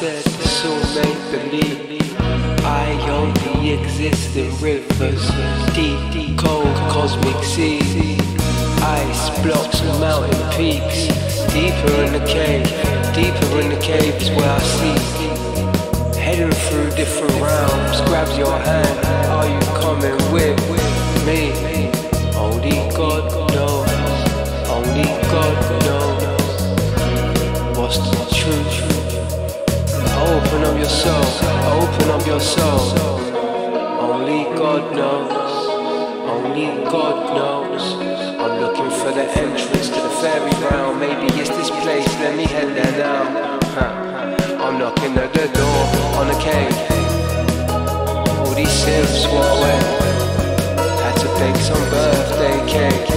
said soulmate believe I only exist in rivers, deep, cold cosmic seas, ice blocks, mountain peaks, deeper in the caves where I seek. Heading through different realms, grab your hand, are you coming with me? Only God knows, only God knows what's the truth. Open up your soul, open up your soul. Only God knows, only God knows. I'm looking for the entrance to the fairy realm. Maybe it's this place, let me head there now. I'm knocking at the door on a cave. All these symphs were away. Had to bake some birthday cake.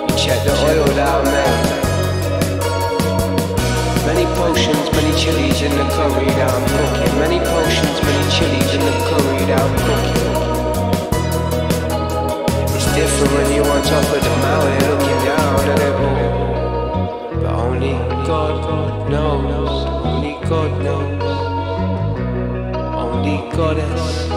You check the oil out, man. Many potions, many chilies in the curry that I'm cooking. Many potions, many chilies in the curry that I'm cooking. Different when you're on top of the mountain looking down at it all. But only God knows, only God knows, only Goddess.